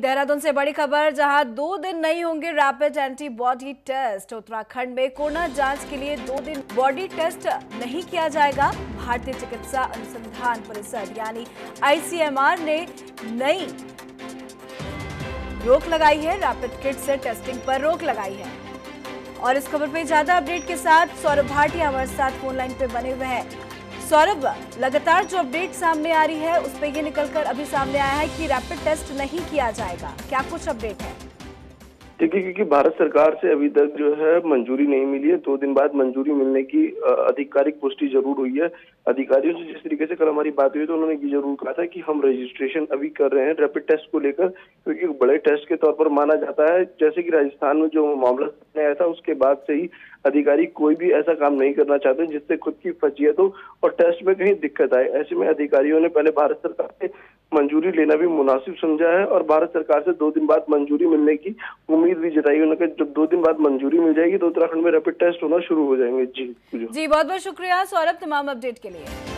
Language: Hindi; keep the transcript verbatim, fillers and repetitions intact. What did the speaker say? देहरादून से बड़ी खबर, जहां दो दिन नहीं होंगे रैपिड एंटीबॉडी टेस्ट। उत्तराखंड में कोरोना जांच के लिए दो दिन बॉडी टेस्ट नहीं किया जाएगा। भारतीय चिकित्सा अनुसंधान परिषद यानी आई सी एम आर ने नई रोक लगाई है, रैपिड किट से टेस्टिंग पर रोक लगाई है। और इस खबर पे ज्यादा अपडेट के साथ सौरभ भाटिया हमारे साथ फोन लाइन पे बने हुए हैं। सौरभ, लगातार जो अपडेट सामने आ रही है उस पर ये निकलकर अभी सामने आया है कि रैपिड टेस्ट नहीं किया जाएगा, क्या कुछ अपडेट है? देखिए, क्योंकि भारत सरकार से अभी तक जो है मंजूरी नहीं मिली है। दो दिन बाद मंजूरी मिलने की आधिकारिक पुष्टि जरूर हुई है। अधिकारियों से जिस तरीके से कल हमारी बात हुई तो उन्होंने ये जरूर कहा था कि हम रजिस्ट्रेशन अभी कर रहे हैं रैपिड टेस्ट को लेकर, क्योंकि तो बड़े टेस्ट के तौर पर माना जाता है। जैसे कि राजस्थान में जो मामला सामने आया था उसके बाद से ही अधिकारी कोई भी ऐसा काम नहीं करना चाहते जिससे खुद की फजीयत हो और टेस्ट में कहीं दिक्कत आए। ऐसे में अधिकारियों ने पहले भारत सरकार से मंजूरी लेना भी मुनासिब समझा है और भारत सरकार से दो दिन बाद मंजूरी मिलने की उम्मीद भी जताई। उन्होंने कहा जब दो दिन बाद मंजूरी मिल जाएगी तो उत्तराखंड में रैपिड टेस्ट होना शुरू हो जाएंगे। जी जी बहुत बहुत शुक्रिया सौरभ तमाम अपडेट के लिए।